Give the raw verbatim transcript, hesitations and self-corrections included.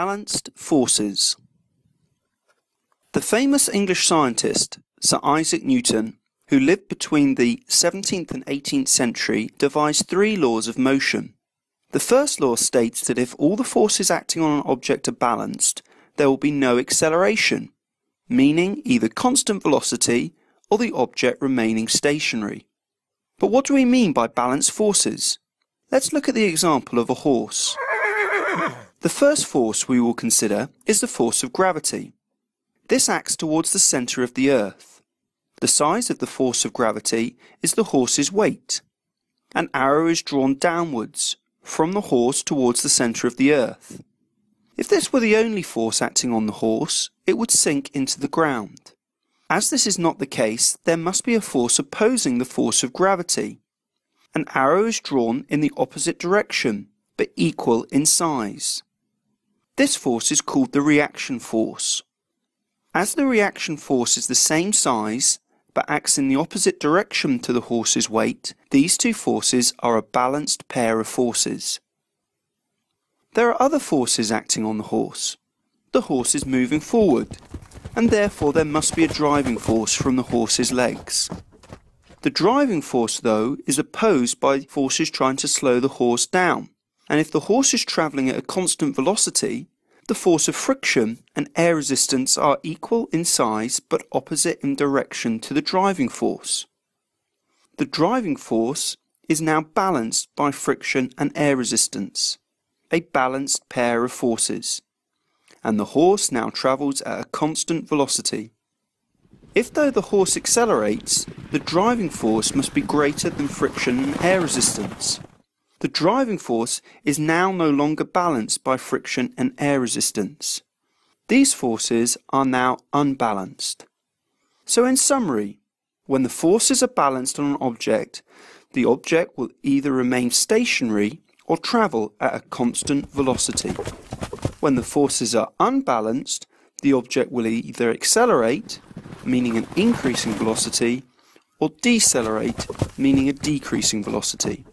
Balanced forces. The famous English scientist Sir Isaac Newton, who lived between the seventeenth and eighteenth century, devised three laws of motion. The first law states that if all the forces acting on an object are balanced, there will be no acceleration, meaning either constant velocity or the object remaining stationary. But what do we mean by balanced forces? Let's look at the example of a horse. The first force we will consider is the force of gravity. This acts towards the centre of the earth. The size of the force of gravity is the horse's weight. An arrow is drawn downwards from the horse towards the centre of the earth. If this were the only force acting on the horse, it would sink into the ground. As this is not the case, there must be a force opposing the force of gravity. An arrow is drawn in the opposite direction, but equal in size. This force is called the reaction force. As the reaction force is the same size, but acts in the opposite direction to the horse's weight, these two forces are a balanced pair of forces. There are other forces acting on the horse. The horse is moving forward, and therefore there must be a driving force from the horse's legs. The driving force, though, is opposed by forces trying to slow the horse down, and if the horse is travelling at a constant velocity, the force of friction and air resistance are equal in size but opposite in direction to the driving force. The driving force is now balanced by friction and air resistance, a balanced pair of forces, and the horse now travels at a constant velocity. If though the horse accelerates, the driving force must be greater than friction and air resistance. The driving force is now no longer balanced by friction and air resistance. These forces are now unbalanced. So in summary, when the forces are balanced on an object, the object will either remain stationary or travel at a constant velocity. When the forces are unbalanced, the object will either accelerate, meaning an increasing velocity, or decelerate, meaning a decreasing velocity.